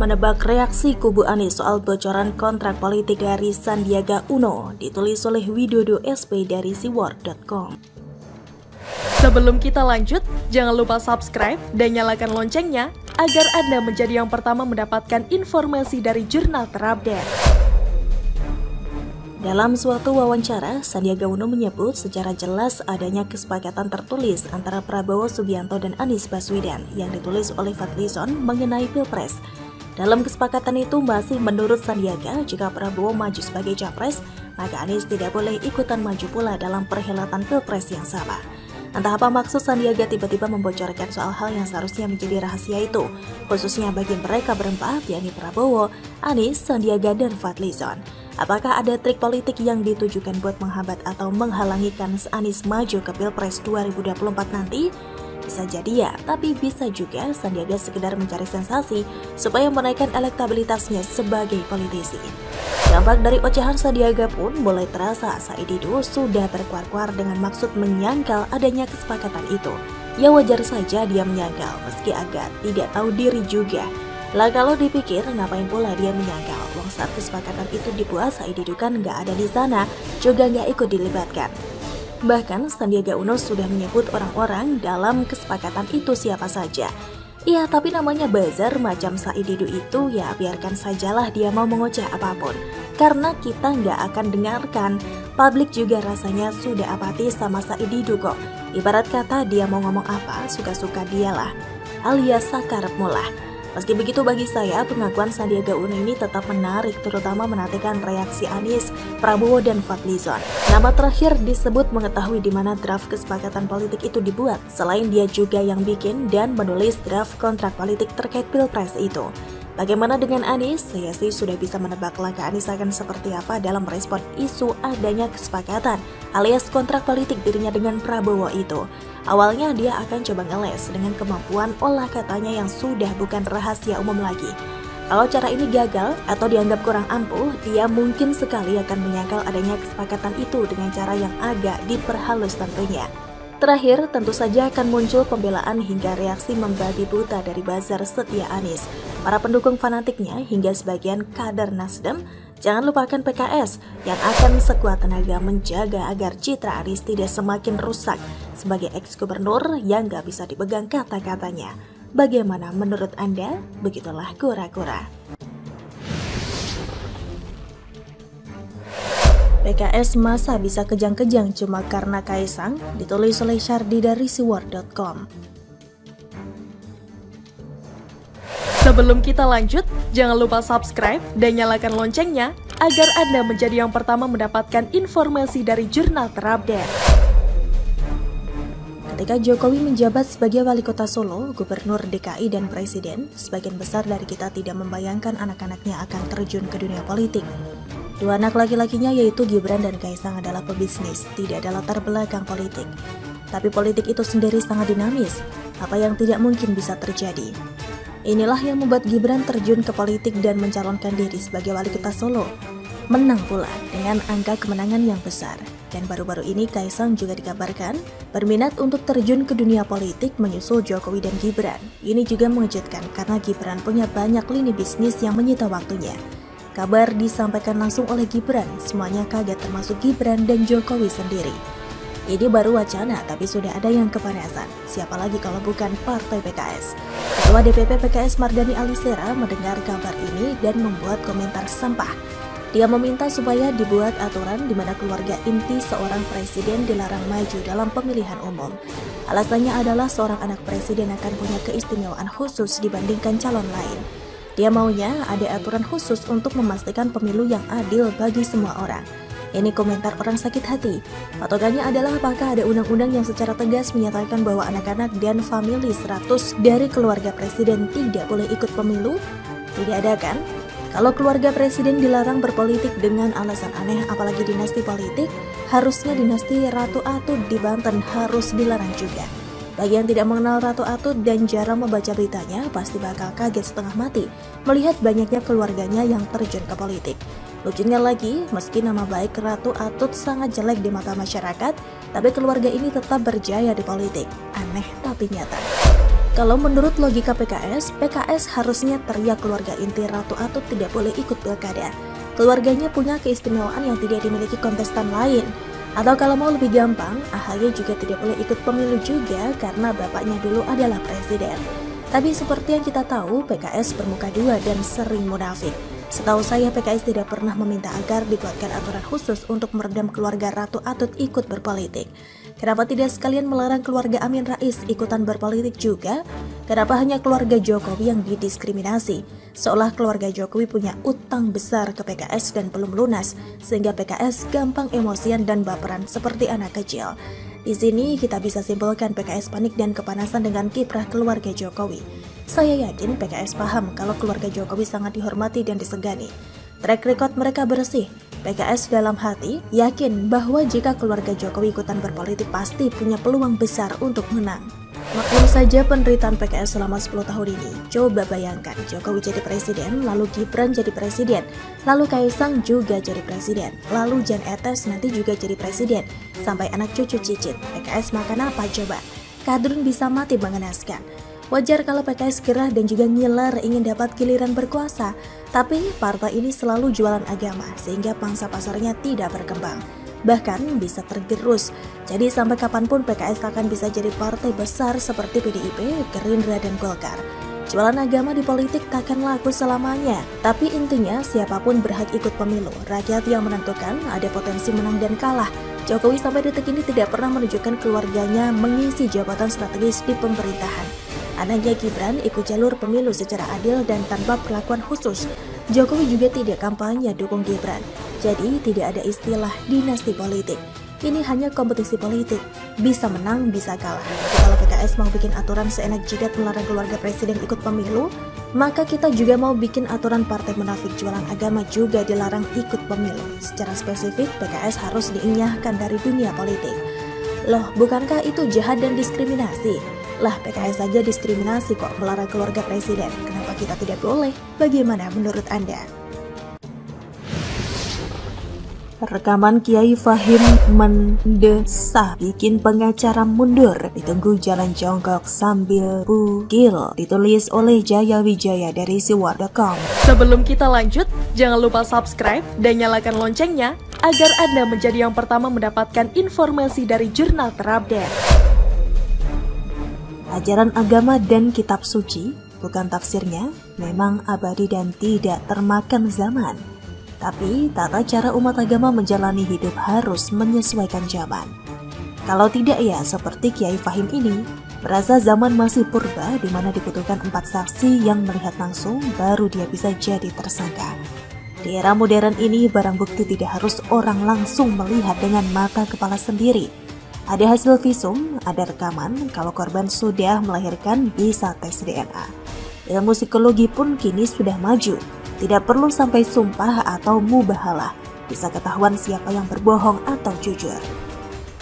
menebak reaksi kubu Anies soal bocoran kontrak politik dari Sandiaga Uno, ditulis oleh Widodo SP dari seword.com. Sebelum kita lanjut, jangan lupa subscribe dan nyalakan loncengnya agar Anda menjadi yang pertama mendapatkan informasi dari jurnal terupdate. Dalam suatu wawancara, Sandiaga Uno menyebut secara jelas adanya kesepakatan tertulis antara Prabowo Subianto dan Anies Baswedan yang ditulis oleh Fadli Zon mengenai Pilpres. Dalam kesepakatan itu masih menurut Sandiaga, jika Prabowo maju sebagai capres, maka Anies tidak boleh ikutan maju pula dalam perhelatan Pilpres yang sama. Entah apa maksud Sandiaga tiba-tiba membocorkan soal hal yang seharusnya menjadi rahasia itu, khususnya bagi mereka berempat, yakni Prabowo, Anies, Sandiaga, dan Fadli Zon. Apakah ada trik politik yang ditujukan buat menghambat atau menghalangi kans Anies maju ke Pilpres 2024 nanti? Bisa jadi ya, tapi bisa juga Sandiaga sekedar mencari sensasi supaya menaikkan elektabilitasnya sebagai politisi. Dampak dari ocehan Sandiaga pun mulai terasa. Said Ido sudah berkuar-kuar dengan maksud menyangkal adanya kesepakatan itu. Ya wajar saja dia menyangkal, meski agak tidak tahu diri juga. Lah kalau dipikir, ngapain pula dia menyangkal? Wong saat kesepakatan itu dibuat, Said Ido kan nggak ada di sana, juga nggak ikut dilibatkan. Bahkan Sandiaga Uno sudah menyebut orang-orang dalam kesepakatan itu siapa saja. Iya, tapi namanya bazar macam Said Ido itu ya biarkan sajalah dia mau mengoceh apapun. Karena kita nggak akan dengarkan. Publik juga rasanya sudah apatis sama Said Ido kok. Ibarat kata dia mau ngomong apa, suka-suka dialah. Alias sakarep mulah. Meski begitu, bagi saya pengakuan Sandiaga Uno ini tetap menarik, terutama menantikan reaksi Anies, Prabowo, dan Fadli Zon. Nama terakhir disebut mengetahui di mana draft kesepakatan politik itu dibuat, selain dia juga yang bikin dan menulis draft kontrak politik terkait Pilpres itu. Bagaimana dengan Anies? Saya sih sudah bisa menebak langkah Anies akan seperti apa dalam respon isu adanya kesepakatan alias kontrak politik dirinya dengan Prabowo itu. Awalnya dia akan coba ngeles dengan kemampuan olah katanya yang sudah bukan rahasia umum lagi. Kalau cara ini gagal atau dianggap kurang ampuh, dia mungkin sekali akan menyangkal adanya kesepakatan itu dengan cara yang agak diperhalus tentunya. Terakhir, tentu saja akan muncul pembelaan hingga reaksi membabi buta dari bazar setia Anies, para pendukung fanatiknya hingga sebagian kader Nasdem. Jangan lupakan PKS yang akan sekuat tenaga menjaga agar citra Anies tidak semakin rusak sebagai ex-gubernur yang gak bisa dipegang kata-katanya. Bagaimana menurut Anda? Begitulah kura-kura. PKS masa bisa kejang-kejang cuma karena Kaesang, ditulis oleh Syardi dari seword.com. Sebelum kita lanjut, jangan lupa subscribe dan nyalakan loncengnya agar Anda menjadi yang pertama mendapatkan informasi dari jurnal terupdate. Ketika Jokowi menjabat sebagai wali kota Solo, gubernur DKI dan presiden, sebagian besar dari kita tidak membayangkan anak-anaknya akan terjun ke dunia politik. Dua anak laki-lakinya yaitu Gibran dan Kaesang adalah pebisnis, tidak ada latar belakang politik. Tapi politik itu sendiri sangat dinamis, apa yang tidak mungkin bisa terjadi. Inilah yang membuat Gibran terjun ke politik dan mencalonkan diri sebagai wali kota Solo. Menang pula dengan angka kemenangan yang besar. Dan baru-baru ini Kaesang juga dikabarkan berminat untuk terjun ke dunia politik menyusul Jokowi dan Gibran. Ini juga mengejutkan karena Gibran punya banyak lini bisnis yang menyita waktunya. Kabar disampaikan langsung oleh Gibran, semuanya kaget termasuk Gibran dan Jokowi sendiri. Ini baru wacana, tapi sudah ada yang kepanasan. Siapa lagi kalau bukan Partai PKS. Ketua DPP PKS Mardani Ali Sera mendengar kabar ini dan membuat komentar sampah. Dia meminta supaya dibuat aturan di mana keluarga inti seorang presiden dilarang maju dalam pemilihan umum. Alasannya adalah seorang anak presiden akan punya keistimewaan khusus dibandingkan calon lain. Dia maunya ada aturan khusus untuk memastikan pemilu yang adil bagi semua orang. Ini komentar orang sakit hati. Patokannya adalah apakah ada undang-undang yang secara tegas menyatakan bahwa anak-anak dan famili 100 dari keluarga presiden tidak boleh ikut pemilu? Tidak ada kan? Kalau keluarga presiden dilarang berpolitik dengan alasan aneh apalagi dinasti politik, harusnya dinasti Ratu Atut di Banten harus dilarang juga. Bagi yang tidak mengenal Ratu Atut dan jarang membaca beritanya, pasti bakal kaget setengah mati melihat banyaknya keluarganya yang terjun ke politik. Lucunya lagi, meski nama baik Ratu Atut sangat jelek di mata masyarakat, tapi keluarga ini tetap berjaya di politik. Aneh tapi nyata. Kalau menurut logika PKS harusnya teriak keluarga inti Ratu Atut tidak boleh ikut pilkada. Keluarganya punya keistimewaan yang tidak dimiliki kontestan lain. Atau kalau mau lebih gampang, AHY juga tidak boleh ikut pemilu juga karena bapaknya dulu adalah presiden. Tapi seperti yang kita tahu, PKS bermuka dua dan sering munafik. Setahu saya, PKS tidak pernah meminta agar dibuatkan aturan khusus untuk meredam keluarga Ratu Atut ikut berpolitik. Kenapa tidak sekalian melarang keluarga Amien Rais ikutan berpolitik juga? Kenapa hanya keluarga Jokowi yang didiskriminasi? Seolah keluarga Jokowi punya utang besar ke PKS dan belum lunas, sehingga PKS gampang emosian dan baperan seperti anak kecil. Di sini kita bisa simpulkan PKS panik dan kepanasan dengan kiprah keluarga Jokowi. Saya yakin PKS paham kalau keluarga Jokowi sangat dihormati dan disegani. Track record mereka bersih. PKS dalam hati yakin bahwa jika keluarga Jokowi ikutan berpolitik pasti punya peluang besar untuk menang. Maklum saja penderitaan PKS selama 10 tahun ini. Coba bayangkan Jokowi jadi presiden, lalu Gibran jadi presiden, lalu Kaesang juga jadi presiden, lalu Jan Etes nanti juga jadi presiden. Sampai anak cucu cicit, PKS makan apa coba? Kadrun bisa mati mengenaskan. Wajar kalau PKS gerah dan juga ngiler ingin dapat giliran berkuasa, tapi partai ini selalu jualan agama sehingga pangsa pasarnya tidak berkembang. Bahkan bisa tergerus. Jadi sampai kapanpun PKS akan bisa jadi partai besar seperti PDIP, Gerindra, dan Golkar. Jualan agama di politik takkan laku selamanya. Tapi intinya siapapun berhak ikut pemilu, rakyat yang menentukan, ada potensi menang dan kalah. Jokowi sampai detik ini tidak pernah menunjukkan keluarganya mengisi jabatan strategis di pemerintahan. Anaknya Gibran ikut jalur pemilu secara adil dan tanpa perlakuan khusus. Jokowi juga tidak kampanye dukung Gibran. Jadi tidak ada istilah dinasti politik. Ini hanya kompetisi politik, bisa menang, bisa kalah. Kalau PKS mau bikin aturan seenak jidat melarang keluarga presiden ikut pemilu, maka kita juga mau bikin aturan partai munafik jualan agama juga dilarang ikut pemilu. Secara spesifik, PKS harus diinyahkan dari dunia politik. Loh, bukankah itu jahat dan diskriminasi? Lah, PKS saja diskriminasi kok melarang keluarga presiden. Kenapa kita tidak boleh? Bagaimana menurut Anda? Rekaman Kiai Fahim mendesak bikin pengacara mundur, ditunggu jalan jongkok sambil bugil, ditulis oleh Jaya Wijaya dari seword.com. Sebelum kita lanjut, jangan lupa subscribe dan nyalakan loncengnya agar Anda menjadi yang pertama mendapatkan informasi dari jurnal terupdate. Ajaran agama dan kitab suci, bukan tafsirnya, memang abadi dan tidak termakan zaman. Tapi, tata cara umat agama menjalani hidup harus menyesuaikan zaman. Kalau tidak ya, seperti Kiai Fahim ini, merasa zaman masih purba di mana dibutuhkan 4 saksi yang melihat langsung baru dia bisa jadi tersangka. Di era modern ini, barang bukti tidak harus orang langsung melihat dengan mata kepala sendiri. Ada hasil visum, ada rekaman, kalau korban sudah melahirkan bisa tes DNA. Ilmu psikologi pun kini sudah maju. Tidak perlu sampai sumpah atau mubahalah, bisa ketahuan siapa yang berbohong atau jujur.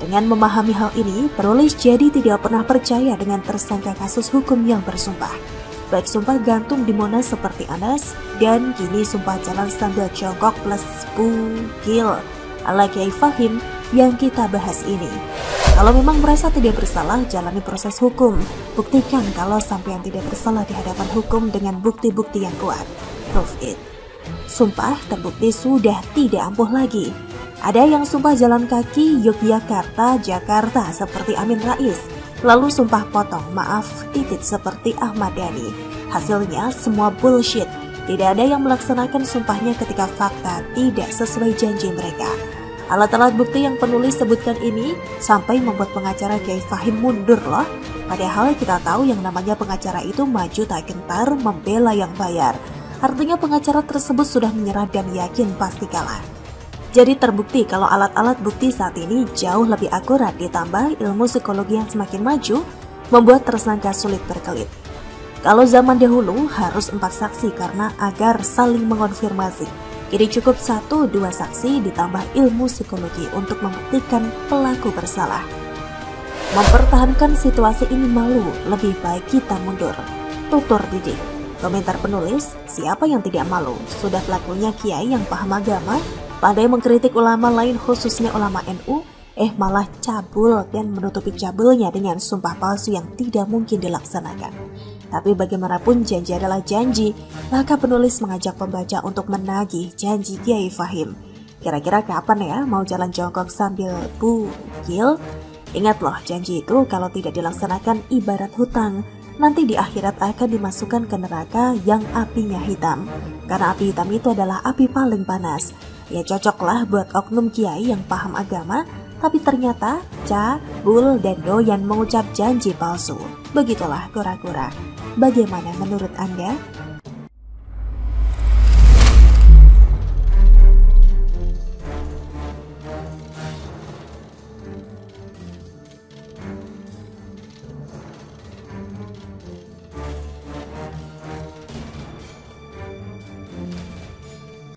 Dengan memahami hal ini, penulis jadi tidak pernah percaya dengan tersangka kasus hukum yang bersumpah. Baik sumpah gantung di Monas seperti Anas, dan kini sumpah jalan sambil jongkok plus bugil ala Kiai Fahim yang kita bahas ini. Kalau memang merasa tidak bersalah, jalani proses hukum. Buktikan kalau sampean tidak bersalah di hadapan hukum dengan bukti-bukti yang kuat. Prove it. Sumpah terbukti sudah tidak ampuh lagi. Ada yang sumpah jalan kaki Yogyakarta, Jakarta seperti Amien Rais, lalu sumpah potong maaf titik seperti Ahmad Dhani. Hasilnya semua bullshit. Tidak ada yang melaksanakan sumpahnya ketika fakta tidak sesuai janji mereka. Alat-alat bukti yang penulis sebutkan ini sampai membuat pengacara Kiai Fahim mundur loh. Padahal kita tahu yang namanya pengacara itu maju tak gentar membela yang bayar. Artinya pengacara tersebut sudah menyerah dan yakin pasti kalah. Jadi terbukti kalau alat-alat bukti saat ini jauh lebih akurat, ditambah ilmu psikologi yang semakin maju membuat tersangka sulit berkelit. Kalau zaman dahulu harus 4 saksi karena agar saling mengonfirmasi. Kini cukup 1-2 saksi ditambah ilmu psikologi untuk membuktikan pelaku bersalah. Mempertahankan situasi ini malu, lebih baik kita mundur. Tutur didik. Komentar penulis, siapa yang tidak malu? Sudah pelakunya kiai yang paham agama, pandai mengkritik ulama lain khususnya ulama NU, malah cabul dan menutupi cabulnya dengan sumpah palsu yang tidak mungkin dilaksanakan. Tapi bagaimanapun janji adalah janji, maka penulis mengajak pembaca untuk menagih janji Kiai Fahim. Kira-kira kapan ya mau jalan jongkok sambil bugil? Ingat loh, janji itu kalau tidak dilaksanakan ibarat hutang. Nanti di akhirat akan dimasukkan ke neraka yang apinya hitam. Karena api hitam itu adalah api paling panas. Ya cocoklah buat oknum kiai yang paham agama, tapi ternyata cabul dan doyan mengucap janji palsu. Begitulah kura-kura. Bagaimana menurut Anda?